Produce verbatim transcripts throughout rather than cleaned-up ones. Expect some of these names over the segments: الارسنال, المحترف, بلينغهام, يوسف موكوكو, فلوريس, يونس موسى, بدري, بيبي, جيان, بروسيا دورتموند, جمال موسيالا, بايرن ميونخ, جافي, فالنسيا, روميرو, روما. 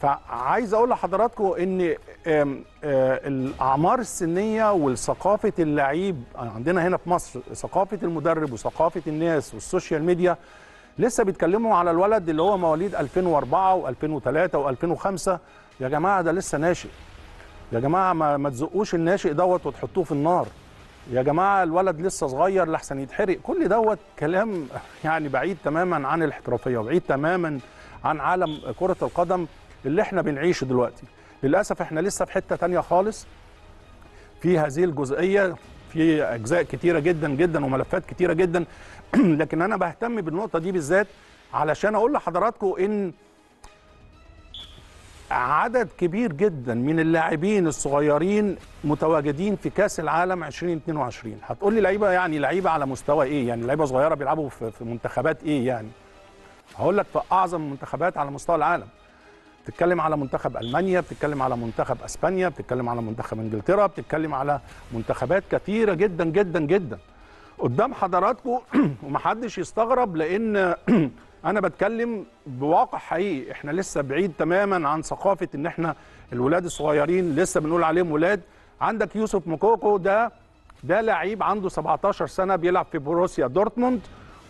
فعايز اقول لحضراتكم ان الاعمار السنيه وثقافه اللعيب عندنا هنا في مصر، ثقافه المدرب وثقافه الناس والسوشيال ميديا، لسه بيتكلموا على الولد اللي هو مواليد ألفين وأربعة وألفين وثلاثة وألفين وخمسة. يا جماعه ده لسه ناشئ، يا جماعه ما, ما تزقوش الناشئ دوت وتحطوه في النار، يا جماعه الولد لسه صغير لحسن يتحرق. كل دوت كلام يعني بعيد تماما عن الاحترافيه وبعيد تماما عن عالم كره القدم اللي احنا بنعيشه دلوقتي. للاسف احنا لسه في حته ثانيه خالص في هذه الجزئيه، في اجزاء كتيره جدا جدا وملفات كتيره جدا، لكن انا بهتم بالنقطه دي بالذات علشان اقول لحضراتكم ان عدد كبير جدا من اللاعبين الصغيرين متواجدين في كاس العالم ألفين واثنين وعشرين. هتقول لي لعيبه، يعني لعيبه على مستوى ايه؟ يعني لعيبه صغيره بيلعبوا في منتخبات ايه يعني؟ هقول لك في اعظم منتخبات على مستوى العالم. بتتكلم على منتخب المانيا، بتتكلم على منتخب اسبانيا، بتتكلم على منتخب انجلترا، بتتكلم على منتخبات كثيره جدا جدا جدا قدام حضراتكم. ومحدش يستغرب لان انا بتكلم بواقع حقيقي. احنا لسه بعيد تماما عن ثقافه ان احنا الولاد الصغيرين لسه بنقول عليهم ولاد. عندك يوسف موكوكو، ده ده لعيب عنده سبعتاشر سنه بيلعب في بروسيا دورتموند،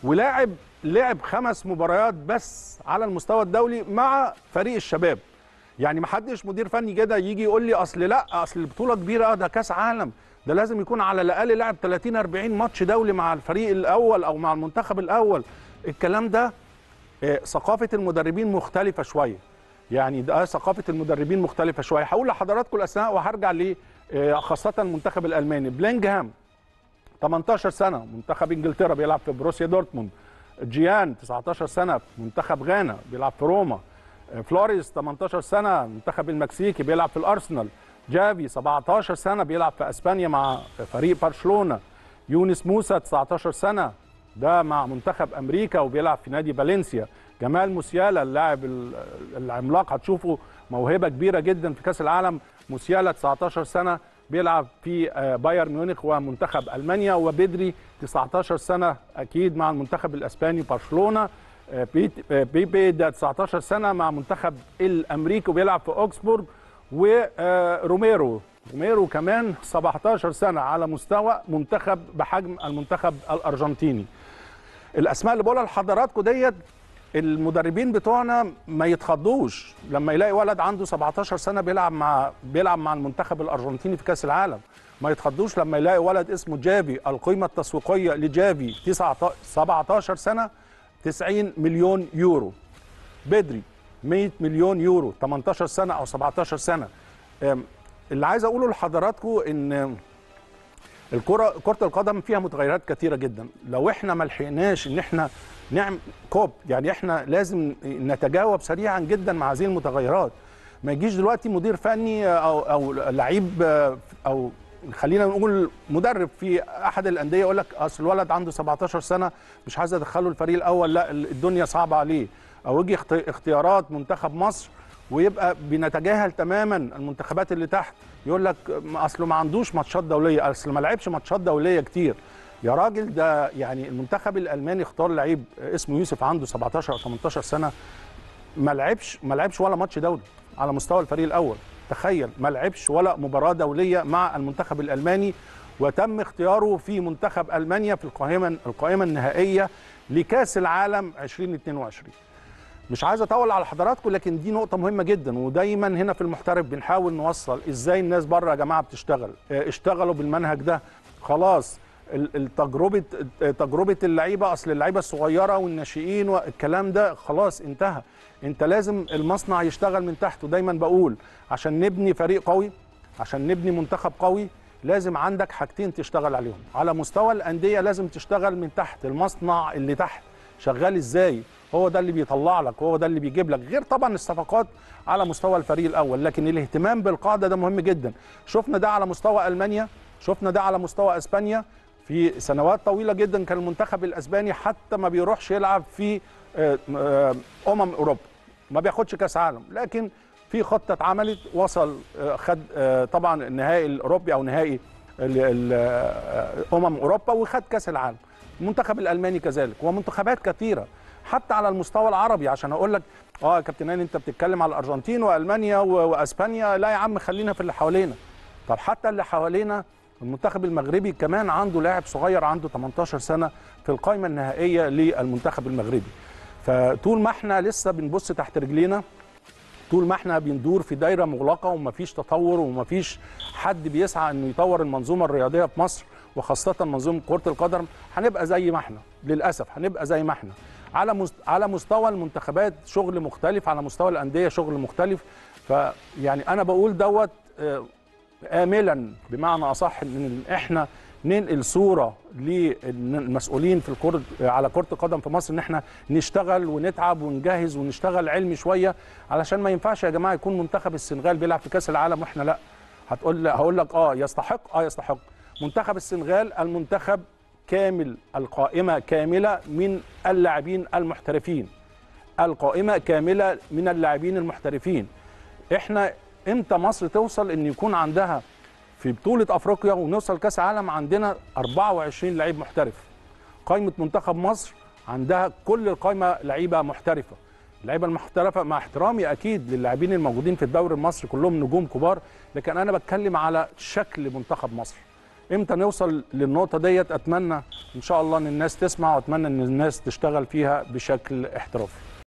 ولاعب لعب خمس مباريات بس على المستوى الدولي مع فريق الشباب. يعني ما حدش مدير فني كده يجي يقول لي اصل لا اصل البطوله كبيره، ده كاس عالم، ده لازم يكون على الاقل لاعب تلاتين أربعين ماتش دولي مع الفريق الاول او مع المنتخب الاول. الكلام ده ثقافه المدربين مختلفه شويه، يعني ده ثقافه المدربين مختلفه شويه. هقول لحضراتكم الاسماء وهرجع ل خاصه المنتخب الالماني. بلينغهام تمنتاشر سنه منتخب انجلترا بيلعب في بروسيا دورتموند. جيان تسعتاشر سنه في منتخب غانا بيلعب في روما. فلوريس تمنتاشر سنه منتخب المكسيكي بيلعب في الارسنال. جافي سبعتاشر سنه بيلعب في اسبانيا مع فريق برشلونه. يونس موسى تسعتاشر سنه ده مع منتخب امريكا وبيلعب في نادي فالنسيا. جمال موسيالا اللاعب العملاق، هتشوفه موهبه كبيره جدا في كاس العالم. موسيالا تسعتاشر سنه بيلعب في بايرن ميونخ ومنتخب المانيا. وبدري تسعتاشر سنه اكيد مع المنتخب الاسباني برشلونه. بيبي ده تسعتاشر سنه مع منتخب الامريكي وبيلعب في اوكسبورج. وروميرو روميرو كمان سبعتاشر سنه على مستوى منتخب بحجم المنتخب الارجنتيني. الاسماء اللي بقولها لحضراتكم ديت المدربين بتوعنا ما يتخضوش لما يلاقي ولد عنده سبعتاشر سنه بيلعب مع بيلعب مع المنتخب الارجنتيني في كاس العالم. ما يتخضوش لما يلاقي ولد اسمه جافي، القيمه التسويقيه لجافي سبعتاشر سنه تسعين مليون يورو. بدري مية مليون يورو تمنتاشر سنه او سبعتاشر سنه. اللي عايز اقوله لحضراتكم ان الكره كره القدم فيها متغيرات كثيره جدا. لو احنا ما لحقناش ان احنا نعمل كوب، يعني احنا لازم نتجاوب سريعا جدا مع هذه المتغيرات. ما يجيش دلوقتي مدير فني او او لعيب او خلينا نقول مدرب في احد الانديه يقول لك اصل الولد عنده سبعتاشر سنه مش عايز ادخله الفريق الاول، لا الدنيا صعبه عليه. او يجي اختيارات منتخب مصر ويبقى بنتجاهل تماما المنتخبات اللي تحت، يقول لك اصله ما عندوش ماتشات دوليه، اصل ما لعبش ماتشات دوليه كتير. يا راجل ده يعني المنتخب الالماني اختار لعيب اسمه يوسف عنده سبعتاشر او تمنتاشر سنه ما لعبش ما لعبش ولا ماتش دولي على مستوى الفريق الاول. تخيل، ما لعبش ولا مباراه دوليه مع المنتخب الالماني، وتم اختياره في منتخب المانيا في القائمه القائمه النهائيه لكاس العالم ألفين واثنين وعشرين. مش عايز اطول على حضراتكم، لكن دي نقطه مهمه جدا. ودايما هنا في المحترف بنحاول نوصل ازاي الناس بره يا جماعه بتشتغل، اشتغلوا بالمنهج ده خلاص. التجربه تجربه اللعيبه، اصل اللعيبه الصغيره والناشئين والكلام ده خلاص انتهى. انت لازم المصنع يشتغل من تحت. ودايما بقول عشان نبني فريق قوي، عشان نبني منتخب قوي، لازم عندك حاجتين تشتغل عليهم. على مستوى الانديه لازم تشتغل من تحت، المصنع اللي تحت شغال ازاي، هو ده اللي بيطلع لك، هو ده اللي بيجيب لك، غير طبعا الصفقات على مستوى الفريق الاول. لكن الاهتمام بالقاعده ده مهم جدا. شفنا ده على مستوى المانيا، شفنا ده على مستوى اسبانيا. في سنوات طويله جدا كان المنتخب الاسباني حتى ما بيروحش يلعب في امم اوروبا، ما بياخدش كاس عالم، لكن في خطه اتعملت، وصل خد طبعا النهائي الاوروبي او نهائي امم اوروبا وخد كاس العالم. المنتخب الالماني كذلك، ومنتخبات كثيره حتى على المستوى العربي. عشان اقول لك اه يا كابتنان انت بتتكلم على الارجنتين والمانيا واسبانيا، لا يا عم خلينا في اللي حوالينا. طب حتى اللي حوالينا المنتخب المغربي كمان عنده لاعب صغير عنده ثمانية عشر سنه في القائمه النهائيه للمنتخب المغربي. فطول ما احنا لسه بنبص تحت رجلينا، طول ما احنا بندور في دايره مغلقه ومفيش تطور ومفيش حد بيسعى انه يطور المنظومه الرياضيه في مصر وخاصه منظومه كره القدم، هنبقى زي ما احنا للاسف، هنبقى زي ما احنا. على على مستوى المنتخبات شغل مختلف، على مستوى الانديه شغل مختلف. فيعني انا بقول دوت آملا بمعنى أصح إن إحنا ننقل صورة للمسؤولين في الكرة على كرة القدم في مصر إن إحنا نشتغل ونتعب ونجهز ونشتغل علمي شوية، علشان ما ينفعش يا جماعة يكون منتخب السنغال بيلعب في كأس العالم وإحنا لأ. هتقول هقول لك أه يستحق، أه يستحق. منتخب السنغال المنتخب كامل، القائمة كاملة من اللاعبين المحترفين، القائمة كاملة من اللاعبين المحترفين. إحنا امتى مصر توصل ان يكون عندها في بطوله افريقيا ونوصل كاس عالم عندنا أربعة وعشرين لعيب محترف؟ قائمه منتخب مصر عندها كل القائمه لعيبه محترفه. اللعيبه المحترفه مع احترامي اكيد للاعبين الموجودين في الدوري المصري كلهم نجوم كبار، لكن انا بتكلم على شكل منتخب مصر. امتى نوصل للنقطه ديت؟ اتمنى ان شاء الله ان الناس تسمع، واتمنى ان الناس تشتغل فيها بشكل احترافي.